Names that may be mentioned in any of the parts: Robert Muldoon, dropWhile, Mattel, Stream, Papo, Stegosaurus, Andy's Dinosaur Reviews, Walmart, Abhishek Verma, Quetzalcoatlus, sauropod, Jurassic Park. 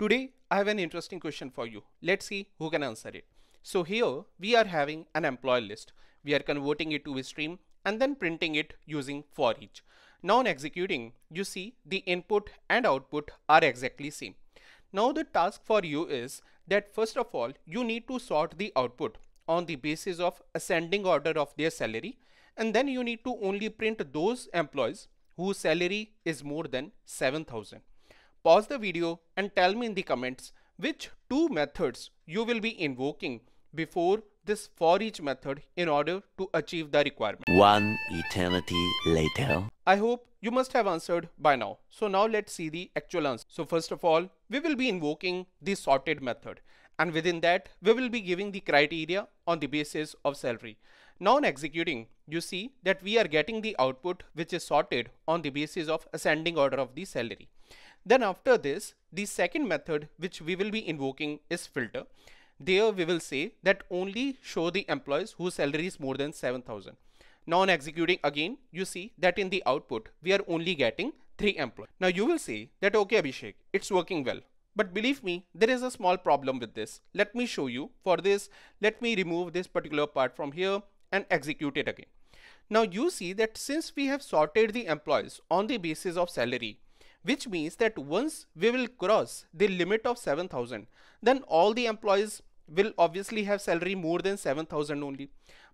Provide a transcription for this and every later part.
Today, I have an interesting question for you. Let's see who can answer it. So here we are having an employee list. We are converting it to a stream and then printing it using for each. Now on executing, you see the input and output are exactly same. Now the task for you is that first of all, you need to sort the output on the basis of ascending order of their salary. And then you need to only print those employees whose salary is more than 7,000. Pause the video and tell me in the comments which two methods you will be invoking before this for each method in order to achieve the requirement. One eternity later. I hope you must have answered by now. So now let's see the actual answer. So first of all, we will be invoking the sorted method. And within that, we will be giving the criteria on the basis of salary. Now on executing, you see that we are getting the output which is sorted on the basis of ascending order of the salary. Then after this, the second method which we will be invoking is filter. There we will say that only show the employees whose salary is more than 7,000. Now on executing again, you see that in the output, we are only getting 3 employees. Now you will say that, okay, Abhishek, it's working well. But believe me, there is a small problem with this. Let me show you. For this, let me remove this particular part from here and execute it again. Now you see that since we have sorted the employees on the basis of salary, which means that once we will cross the limit of 7,000, then all the employees will obviously have salary more than 7,000 only.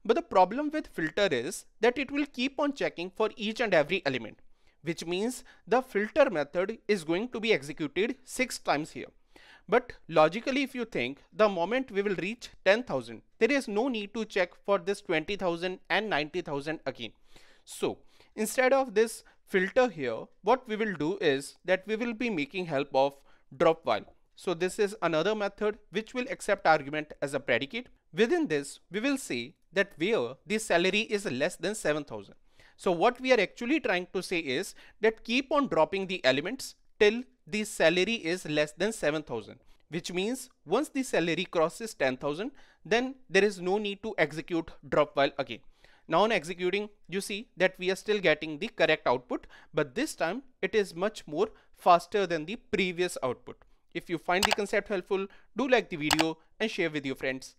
But the problem with filter is that it will keep on checking for each and every element, which means the filter method is going to be executed 6 times here. But logically, if you think, the moment we will reach 10,000, there is no need to check for this 20,000 and 90,000 again. So instead of this filter here, what we will do is that we will be making help of dropWhile. So this is another method which will accept argument as a predicate. Within this, we will say that where the salary is less than 7,000. So what we are actually trying to say is that keep on dropping the elements till the salary is less than 7,000, which means once the salary crosses 10,000, then there is no need to execute dropWhile again. Now on executing, you see that we are still getting the correct output, but this time it is much more faster than the previous output. If you find the concept helpful, do like the video and share with your friends.